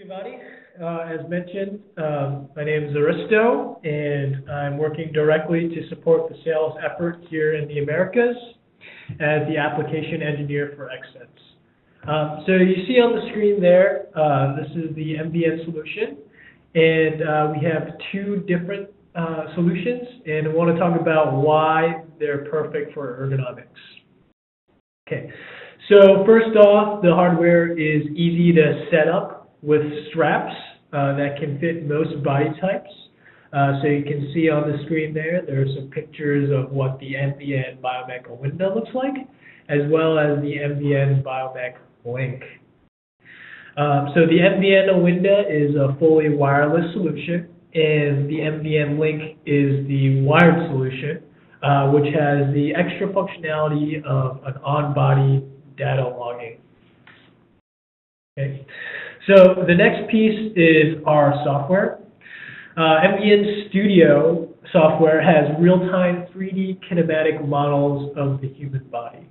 Everybody, as mentioned, my name is Aristo, and I'm working directly to support the sales effort here in the Americas as the application engineer for XSense. So you see on the screen there, this is the MVN solution, and we have two different solutions, and I want to talk about why they're perfect for ergonomics. Okay, so first off, the hardware is easy to set up with straps that can fit most body types. So you can see on the screen there, there are some pictures of what the MVN Biomech Awinda looks like, as well as the MVN Biomech Link. So the MVN Awinda is a fully wireless solution, and the MVN Link is the wired solution, which has the extra functionality of an on-body data logging. Okay. So the next piece is our software. MVN Studio software has real-time 3D kinematic models of the human body.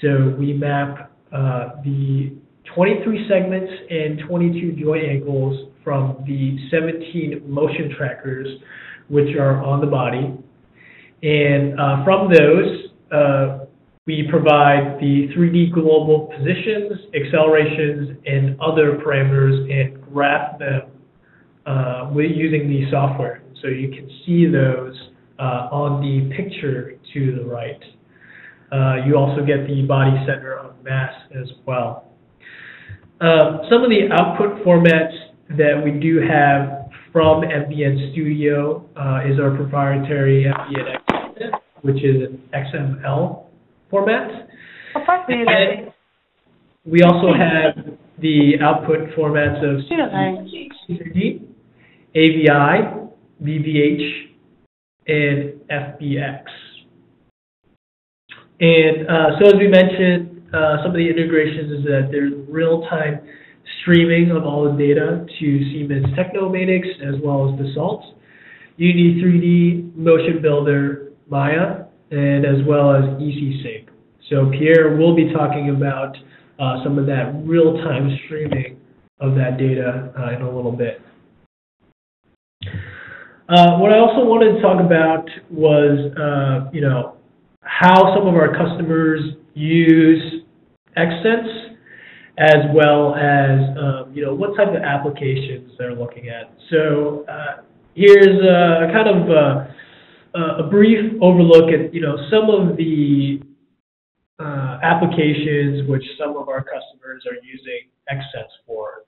So we map the 23 segments and 22 joint angles from the 17 motion trackers which are on the body. And from those, we provide the 3D global positions, accelerations, and other parameters and graph them using the software. So you can see those on the picture to the right. You also get the body center of mass as well. Some of the output formats that we do have from MVN Studio is our proprietary MBNX, which is an XML format. And we also have the output formats of C3D, AVI, VVH, and FBX. And so as we mentioned, some of the integrations is that there's real-time streaming of all the data to Siemens Tecnomatix as well as Dassault, Unity 3D, Motion Builder, Maya, and as well as EasySync. So Pierre will be talking about some of that real-time streaming of that data in a little bit. What I also wanted to talk about was, you know, how some of our customers use XSense, as well as, you know, what type of applications they're looking at. So here's a kind of a brief overlook at, you know, some of the applications which some of our customers are using XSense for.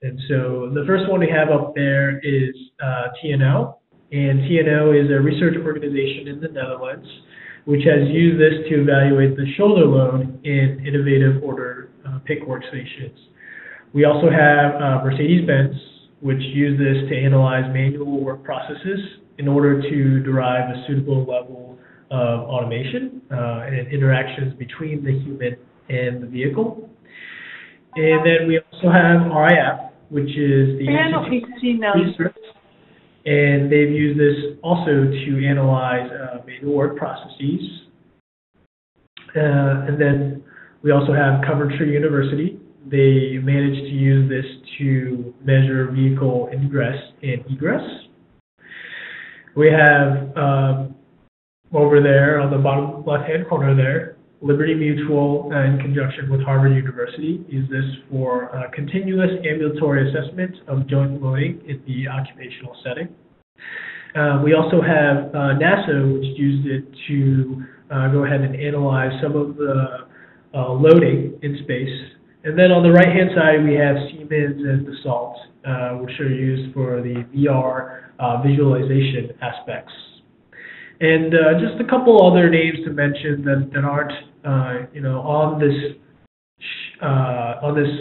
And so the first one we have up there is TNO. And TNO is a research organization in the Netherlands which has used this to evaluate the shoulder load in innovative order pick workstations. We also have Mercedes-Benz, which use this to analyze manual work processes in order to derive a suitable level of automation and interactions between the human and the vehicle. And then we also have RIA, which is the research, and they've used this also to analyze manual work processes. And then we also have Coventry University. They managed to use this to measure vehicle ingress and egress. We have over there on the bottom left-hand corner there, Liberty Mutual in conjunction with Harvard University use this for continuous ambulatory assessment of joint loading in the occupational setting. We also have NASA, which used it to go ahead and analyze some of the loading in space. And then on the right-hand side, we have Siemens and Dassault, which are used for the VR visualization aspects. And just a couple other names to mention that aren't, you know, on this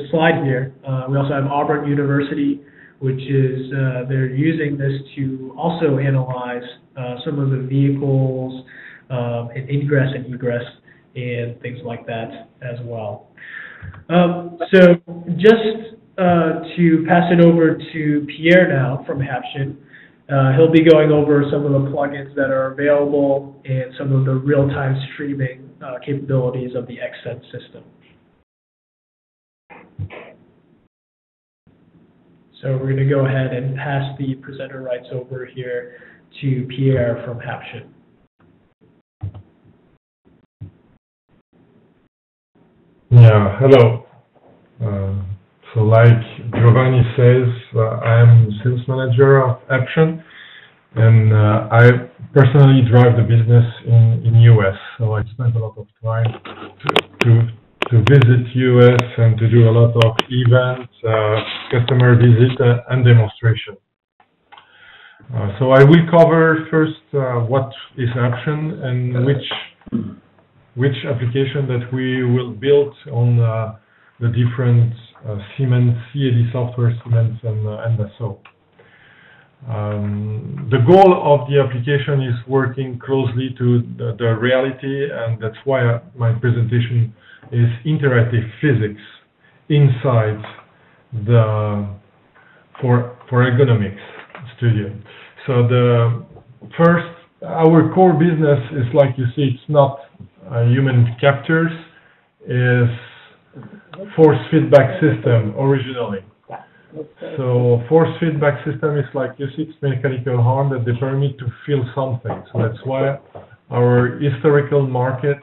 slide here. We also have Auburn University, which is they're using this to also analyze some of the vehicles and ingress and egress and things like that as well. So just to pass it over to Pierre now from Haption, he'll be going over some of the plugins that are available and some of the real-time streaming capabilities of the XSense system. So we're going to go ahead and pass the presenter rights over here to Pierre from Haption. Yeah, hello. So like Giovanni says, I'm sales manager of Action, and I personally drive the business in US. So I spent a lot of time to visit US and to do a lot of events, customer visits, and demonstration. So I will cover first what is Action and which application that we will build on the different Siemens CAD software, Siemens and Dassault. The goal of the application is working closely to the reality, and that's why my presentation is interactive physics inside the for ergonomics studio. So the first, our core business is, like you see, it's not human captors, is force feedback system originally. So force feedback system is like you see, it's mechanical harm that they permit to feel something. So that's why our historical market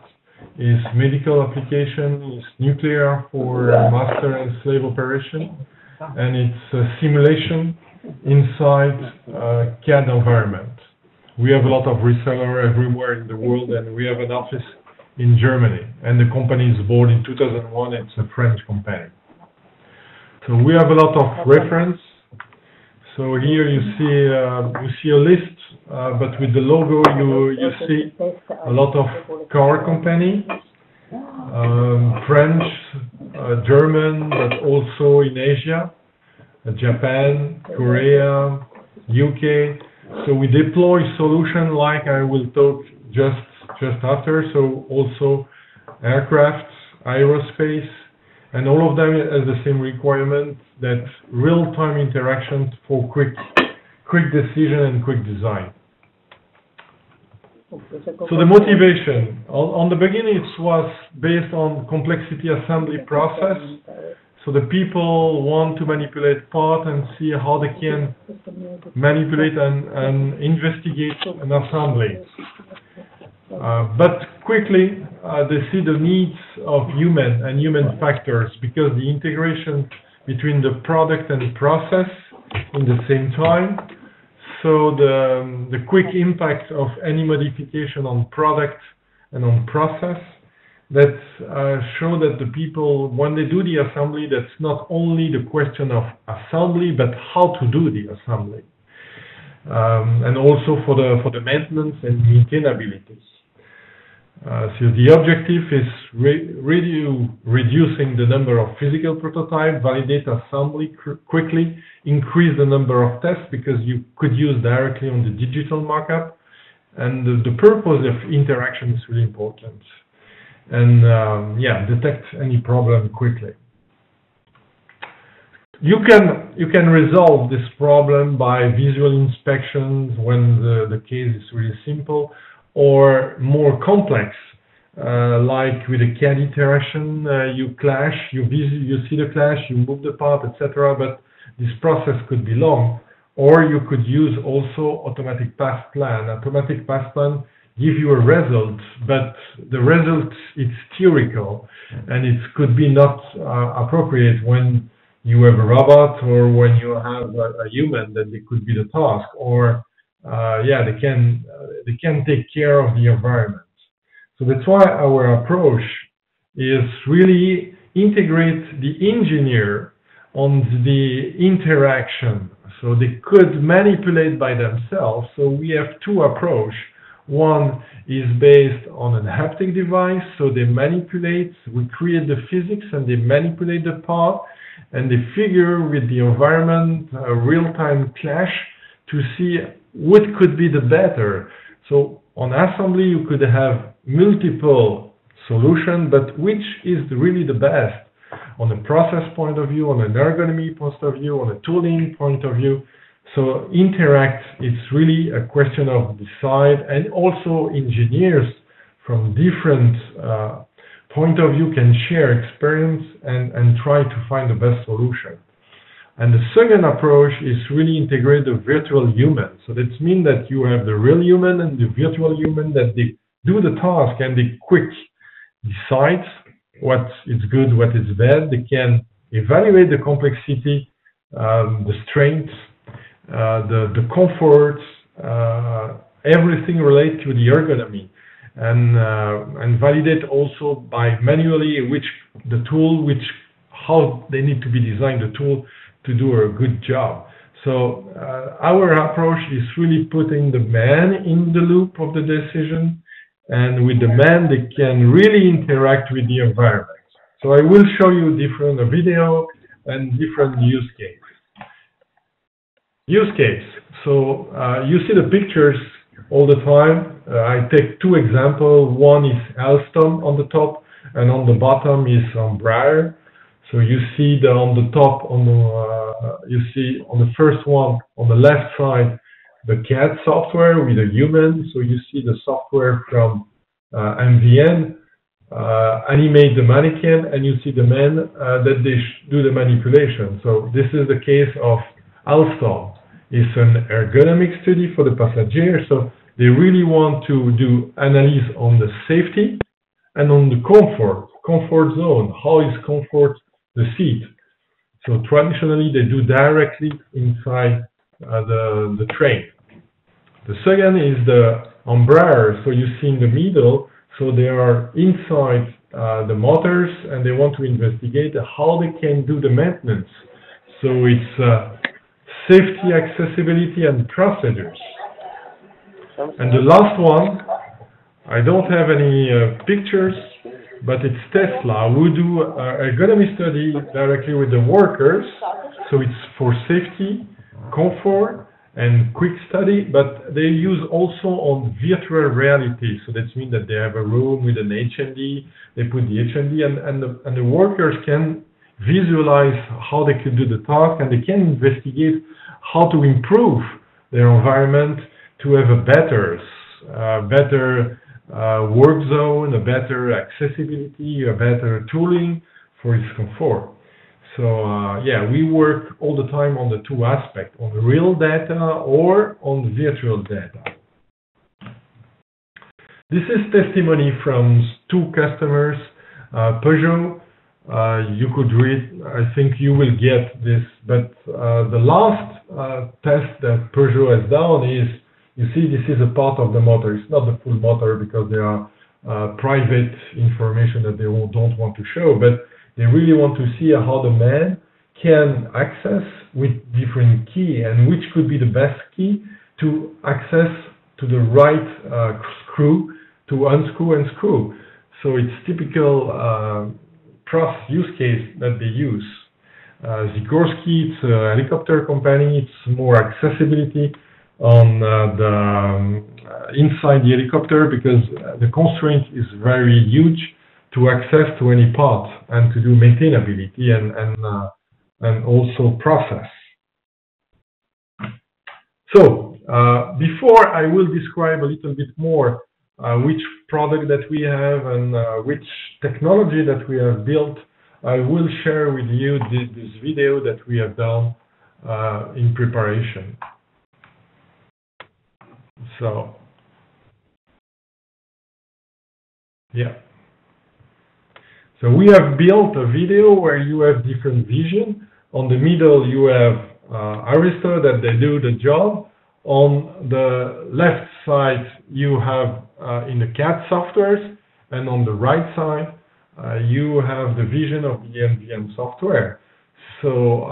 is medical application, is nuclear for master and slave operation, and it's a simulation inside a CAD environment. We have a lot of resellers everywhere in the world, and we have an office in Germany, and the company is born in 2001. It's a French company. So we have a lot of reference. So here you see a list, but with the logo you see a lot of car company, French, German, but also in Asia, Japan, Korea, UK. So we deploy solution like I will talk just after, so also aircraft, aerospace, and all of them has the same requirement that real-time interaction for quick decision and quick design. So the motivation, on the beginning it was based on complexity assembly process, so the people want to manipulate part and see how they can manipulate and investigate an assembly. But quickly they see the needs of human and human factors, because the integration between the product and process in the same time. So the quick impact of any modification on product and on process that show that the people, when they do the assembly, that's not only the question of assembly, but how to do the assembly. And also for the maintenance and maintainability. So the objective is reducing the number of physical prototypes, validate assembly quickly, increase the number of tests, because you could use directly on the digital markup. And the purpose of interaction is really important. And yeah, detect any problem quickly. You can resolve this problem by visual inspections when the case is really simple, or more complex, like with a CAD interaction, you clash, you see the clash, you move the part, etc. But this process could be long, or you could use also automatic path plan. Automatic path plan give you a result, but the result is theoretical, and it could be not appropriate when you have a robot, or when you have a human, that it could be the task, or yeah, they can take care of the environment. So that's why our approach is really integrate the engineer on the interaction, so they could manipulate by themselves. So we have two approach. One is based on an haptic device, so they manipulate, we create the physics and they manipulate the part, and they figure with the environment a real-time clash to see what could be the better. So on assembly you could have multiple solutions, but which is really the best on a process point of view, on an ergonomy point of view, on a tooling point of view. So interact, it's really a question of design, and also engineers from different point of view can share experience and try to find the best solution. And the second approach is really integrate the virtual human. So that means that you have the real human and the virtual human, that they do the task and they quick decide what is good, what is bad. They can evaluate the complexity, the strength, the comfort, everything related to the ergonomy, and validate also by manually how they need to be designed the tool to do a good job. So our approach is really putting the man in the loop of the decision, and with the man they can really interact with the environment. So I will show you different video and different use cases. Use case. So you see the pictures all the time. I take two examples. One is Alstom on the top, and on the bottom is Embraer. So you see that on the top, you see on the first one on the left side the CAD software with a human. So you see the software from MVN. Animate the mannequin, and you see the man that they do the manipulation. So this is the case of Alstom. It's an ergonomic study for the passenger, so they really want to do analysis on the safety and on the comfort zone. How is comfort the seat? So traditionally they do directly inside the train. The second is the Embraer, so you see in the middle. So they are inside the motors, and they want to investigate how they can do the maintenance. So it's safety, accessibility, and procedures. And the last one, I don't have any pictures, but it's Tesla, who do ergonomic study directly with the workers. So it's for safety, comfort, and quick study, but they use also on virtual reality. So that means that they have a room with an HMD, they put the HMD, and the workers can visualize how they could do the task, and they can investigate how to improve their environment to have a better work zone, a better accessibility, a better tooling for its comfort. So yeah, we work all the time on the two aspects, on real data or on virtual data. This is testimony from two customers, Peugeot. You could read, I think you will get this, but the last test that Peugeot has done is, you see, this is a part of the motor. It's not the full motor because there are private information that they don't want to show, but they really want to see how the man can access with different key, and which could be the best key to access to the right screw to unscrew and screw. So it's typical use case that they use. Sikorsky, it's a helicopter company. It's more accessibility on inside the helicopter, because the constraint is very huge to access to any part and to do maintainability and also process. So before I will describe a little bit more which product that we have and which technology that we have built, I will share with you this video that we have done in preparation. So, yeah. So we have built a video where you have different vision. On the middle you have Aristo that they do the job. On the left side you have in the CAD softwares, and on the right side you have the vision of the MVN software. So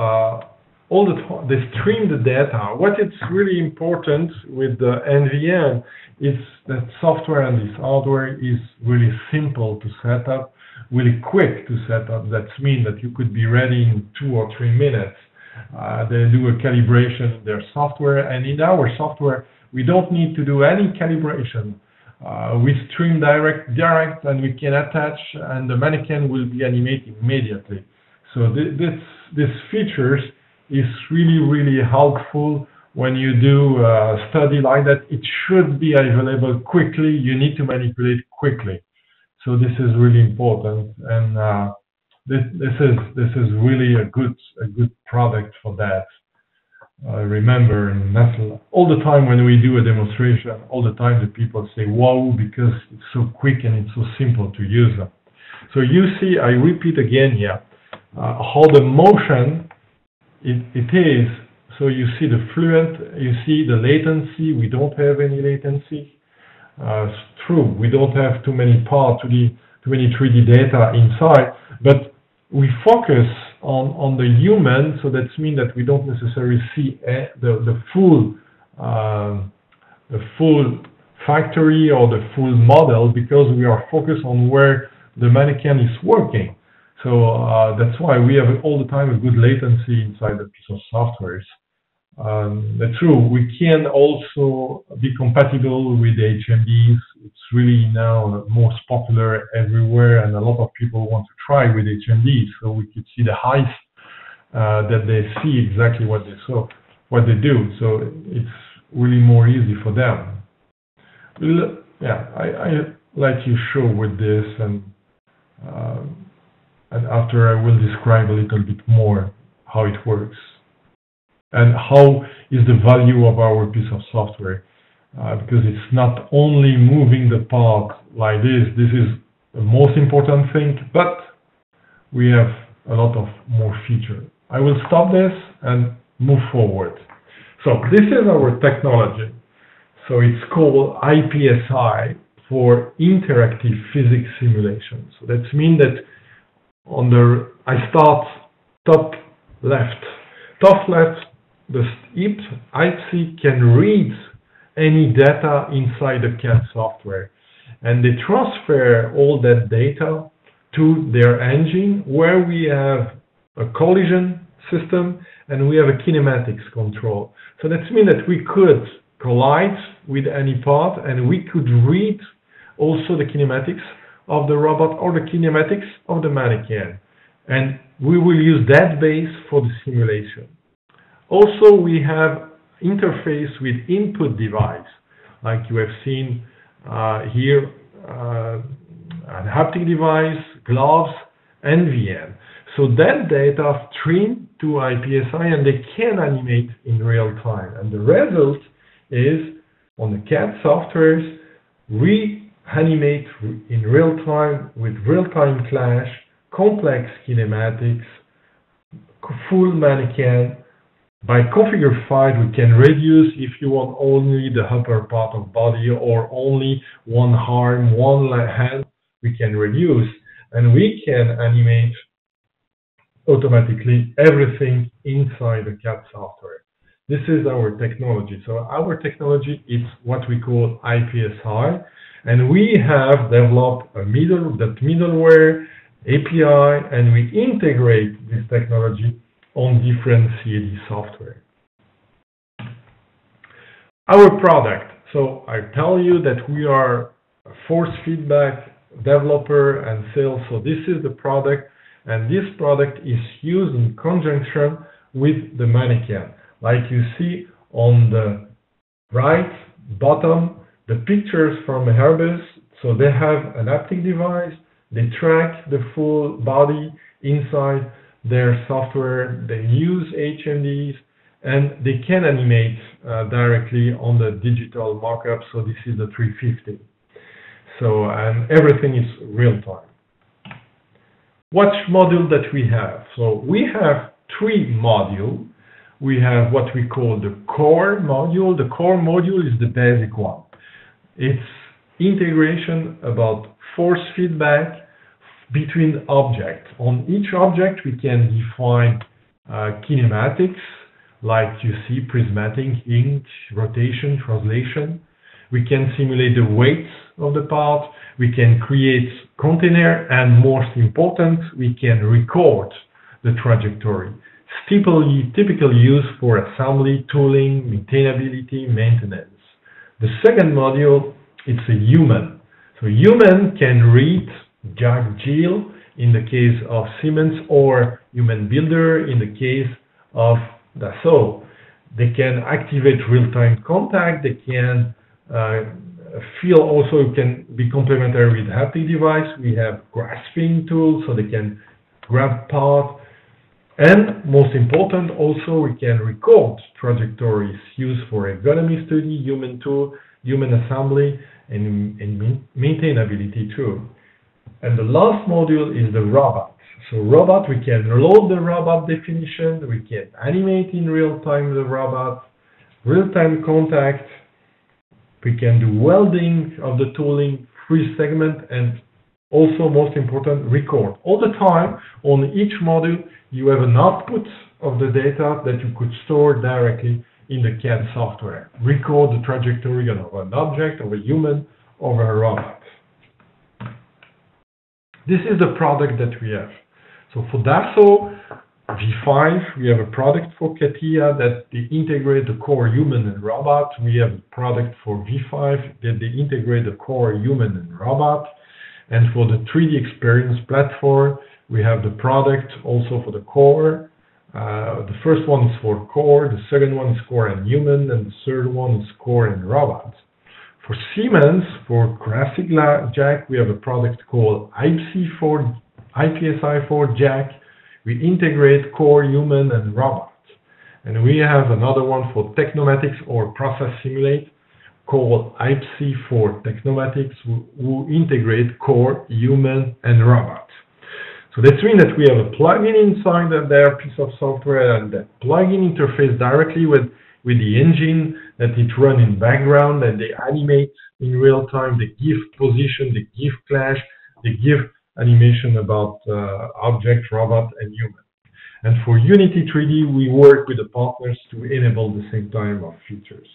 all the time they stream the data. What is really important with the MVN is that software and this hardware is really simple to set up, really quick to set up. That means that you could be ready in 2 or 3 minutes. They do a calibration in their software, and in our software, we don't need to do any calibration. We stream direct, and we can attach, and the mannequin will be animated immediately. So this features is really, really helpful when you do a study like that. It should be available quickly. You need to manipulate quickly. So this is really important, and This is really a good product for that. I remember, and that's all the time when we do a demonstration, all the time the people say wow, because it's so quick and it's so simple to use them. So you see, I repeat again here, how the motion it is. So you see the fluent, you see the latency. We don't have any latency. It's true, we don't have too many parts, too many 3D data inside, but we focus on the human, so that means that we don't necessarily see the full factory or the full model, because we are focused on where the mannequin is working. So that's why we have all the time a good latency inside the piece of software. That's true. We can also be compatible with HMDs. It's really now most popular everywhere, and a lot of people want to try with HMDs. So we could see the height that they see exactly what they do. So it's really more easy for them. Yeah, I like you show with this, and after I will describe a little bit more how it works. And how is the value of our piece of software? Because it's not only moving the part like this. This is the most important thing, but we have a lot of more features. I will stop this and move forward. So this is our technology. So it's called IPSI for interactive physics simulation. So that means that I start top left. Top left. The IPSI can read any data inside the CAD software, and they transfer all that data to their engine, where we have a collision system and we have a kinematics control. So that means that we could collide with any part, and we could read also the kinematics of the robot or the kinematics of the mannequin. And we will use that base for the simulation. Also, we have interface with input device, like you have seen here, a haptic device, gloves, and VN. So that data stream to IPSI, and they can animate in real time. And the result is, on the CAD softwares, we animate in real time with real-time clash, complex kinematics, full mannequin. By configure 5, we can reduce if you want only the upper part of body or only one arm, one hand, we can reduce. And we can animate automatically everything inside the CAD software. This is our technology. So our technology is what we call IPSI. And we have developed that middleware API, and we integrate this technology on different CAD software. Our product. So I tell you that we are a force feedback developer and sales. So this is the product, and this product is used in conjunction with the mannequin. Like you see on the right bottom, the pictures from Airbus. So they have an haptic device. They track the full body inside their software, they use HMDs, and they can animate directly on the digital markup. So this is the 350. So, and everything is real time. What module that we have? So we have three modules. We have what we call the core module. The core module is the basic one. It's integration about force feedback between objects. On each object, we can define kinematics, like you see, prismatic, ink, rotation, translation. We can simulate the weight of the part. We can create container, and most important, we can record the trajectory. Typically used for assembly, tooling, maintainability, maintenance. The second module, it's a human. So human can read Jack, Jill in the case of Siemens, or MVN Builder in the case of Dassault. They can activate real-time contact. They can feel also can be complementary with haptic device. We have grasping tools, so they can graph path. And most important, also we can record trajectories used for ergonomy study, human tool, human assembly, and maintainability too. And the last module is the robot. So robot, we can load the robot definition, we can animate in real time the robot, real-time contact, we can do welding of the tooling, free segment, and also most important, record. All the time on each module, you have an output of the data that you could store directly in the CAD software. Record the trajectory of an object, of a human, of a robot. This is the product that we have. So for Dassault V5, we have a product for CATIA that they integrate the core human and robot. We have a product for V5 that they integrate the core human and robot. And for the 3D experience platform, we have the product also for the core. The first one is for core, the second one is core and human, and the third one is core and robot. For Siemens, for classic Jack, we have a product called IPSI for Jack. We integrate core, human, and robot. And we have another one for Tecnomatix or Process Simulate called IPSI for Tecnomatix, who integrate core, human, and robot. So that means that we have a plugin inside of their piece of software, and that plugin interface directly with the engine that it runs in background, and they animate in real time, they give position, they give clash, they give animation about object, robot, and human. And for Unity 3D, we work with the partners to enable the same type of features.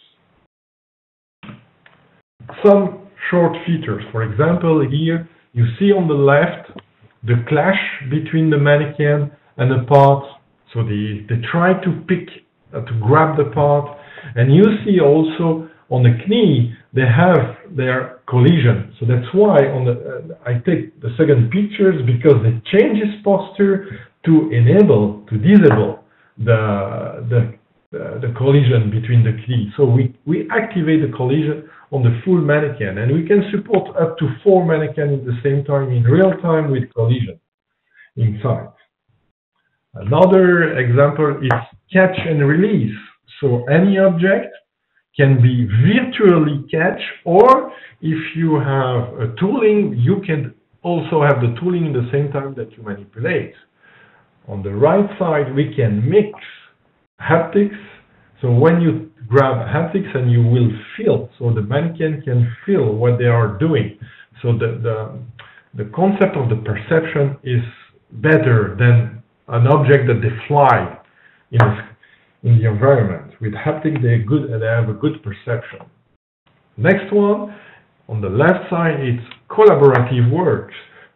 Some short features. For example, here you see on the left the clash between the mannequin and the part. So they try to pick, to grab the part. And you see also on the knee they have their collision. So that's why on the I take the second pictures, because they change its posture to enable, to disable the collision between the knee. So we activate the collision on the full mannequin, and we can support up to 4 mannequins at the same time in real time with collision inside. Another example is catch and release. So any object can be virtually catch, or if you have a tooling, you can also have the tooling at the same time that you manipulate. On the right side, we can mix haptics. So when you grab haptics, and you will feel, so the mannequin can feel what they are doing. So the concept of the perception is better than an object that they fly in the environment. With haptic, they have a good perception. Next one, on the left side, it's collaborative works.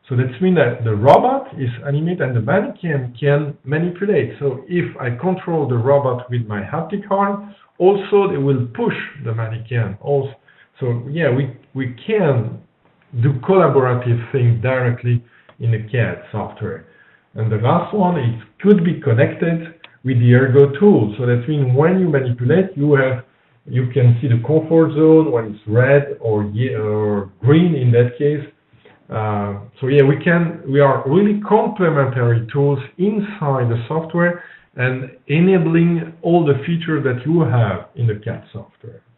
So that means that the robot is animated and the mannequin can manipulate. So if I control the robot with my haptic arm, also they will push the mannequin. Also, so yeah, we can do collaborative things directly in the CAD software. And the last one, it could be connected with the ergo tool. So that means when you manipulate, you can see the comfort zone when it's red or green in that case. So yeah, we are really complementary tools inside the software and enabling all the features that you have in the CAD software.